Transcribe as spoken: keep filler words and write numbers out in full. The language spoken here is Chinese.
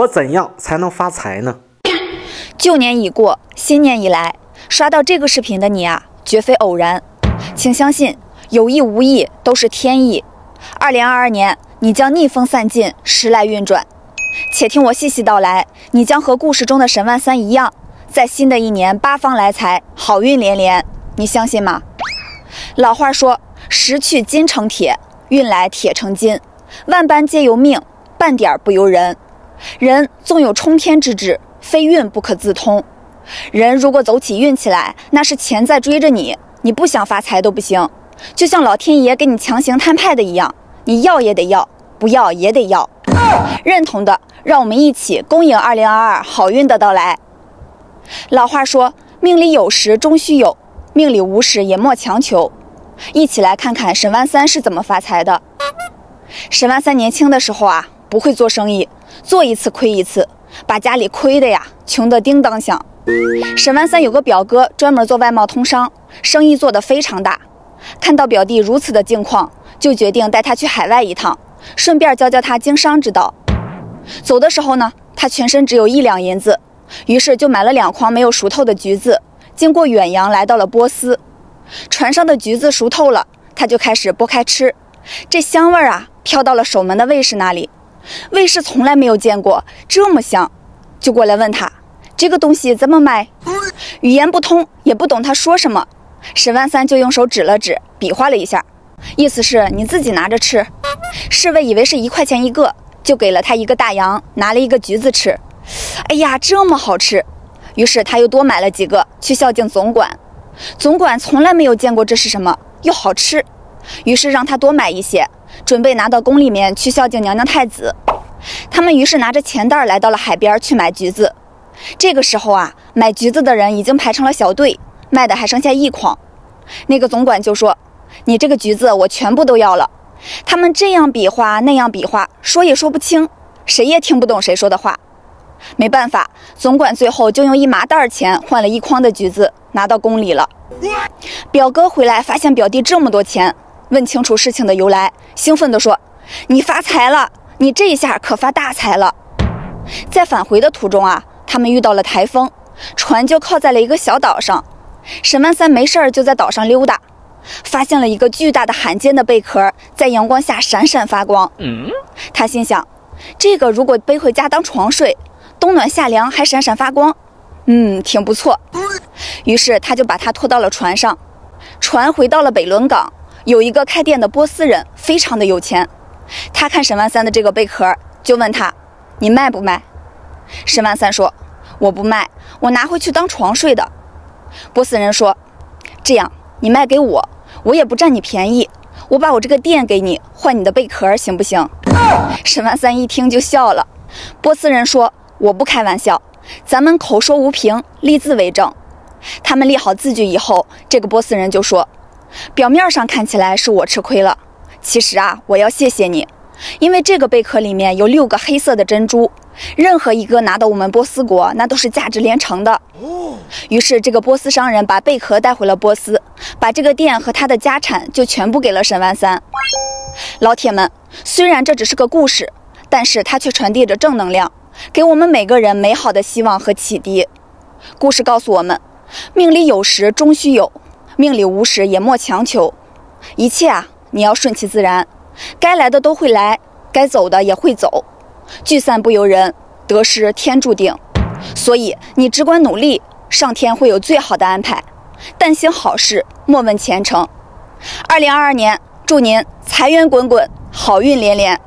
我怎样才能发财呢？旧年已过，新年已来，刷到这个视频的你啊，绝非偶然，请相信，有意无意都是天意。二零二二年，你将逆风散尽，时来运转。且听我细细道来，你将和故事中的沈万三一样，在新的一年八方来财，好运连连。你相信吗？老话说，时去金成铁，运来铁成金，万般皆由命，半点不由人。人纵有冲天之志，非运不可自通。人如果走起运起来，那是钱在追着你，你不想发财都不行。就像老天爷给你强行摊派的一样，你要也得要，不要也得要。认同的，让我们一起恭迎二零二二好运的到来。老话说，命里有时终须有，命里无时也莫强求。一起来看看沈万三是怎么发财的。沈万三年轻的时候啊，不会做生意，做一次亏一次，把家里亏的呀，穷得叮当响。沈万三有个表哥专门做外贸通商，生意做得非常大。看到表弟如此的境况，就决定带他去海外一趟，顺便教教他经商之道。走的时候呢，他全身只有一两银子，于是就买了两筐没有熟透的橘子，经过远洋来到了波斯。船上的橘子熟透了，他就开始剥开吃，这香味啊，飘到了守门的卫士那里。卫士从来没有见过这么香，就过来问他这个东西怎么卖。语言不通，也不懂他说什么，沈万三就用手指了指，比划了一下，意思是你自己拿着吃。侍卫以为是一块钱一个，就给了他一个大洋，拿了一个橘子吃。哎呀，这么好吃，于是他又多买了几个去孝敬总管。总管从来没有见过这是什么，又好吃，于是让他多买一些，准备拿到宫里面去孝敬娘娘太子。他们于是拿着钱袋来到了海边去买橘子。这个时候啊，买橘子的人已经排成了小队，卖的还剩下一筐。那个总管就说，你这个橘子我全部都要了。他们这样比划那样比划，说也说不清，谁也听不懂谁说的话。没办法，总管最后就用一麻袋钱换了一筐的橘子，拿到宫里了。表哥回来发现表弟这么多钱，问清楚事情的由来，兴奋地说，你发财了，你这一下可发大财了。在返回的途中啊，他们遇到了台风，船就靠在了一个小岛上。沈万三没事儿就在岛上溜达，发现了一个巨大的罕见的贝壳在阳光下闪闪发光。嗯，他心想，这个如果背回家当床睡，冬暖夏凉还闪闪发光，嗯，挺不错。于是他就把它拖到了船上。船回到了北仑港，有一个开店的波斯人，非常的有钱。他看沈万三的这个贝壳，就问他，你卖不卖？沈万三说，我不卖，我拿回去当床睡的。波斯人说，这样，你卖给我，我也不占你便宜，我把我这个店给你，换你的贝壳行不行？沈万三一听就笑了。波斯人说，我不开玩笑，咱们口说无凭，立字为证。他们立好字据以后，这个波斯人就说，表面上看起来是我吃亏了，其实啊，我要谢谢你，因为这个贝壳里面有六个黑色的珍珠，任何一个拿到我们波斯国，那都是价值连城的。于是这个波斯商人把贝壳带回了波斯，把这个店和他的家产就全部给了沈万三。老铁们，虽然这只是个故事，但是它却传递着正能量，给我们每个人美好的希望和启迪。故事告诉我们，命里有时终须有，命里无时也莫强求。一切啊，你要顺其自然，该来的都会来，该走的也会走。聚散不由人，得失天注定。所以你只管努力，上天会有最好的安排。但行好事，莫问前程。二零二二年，祝您财源滚滚，好运连连。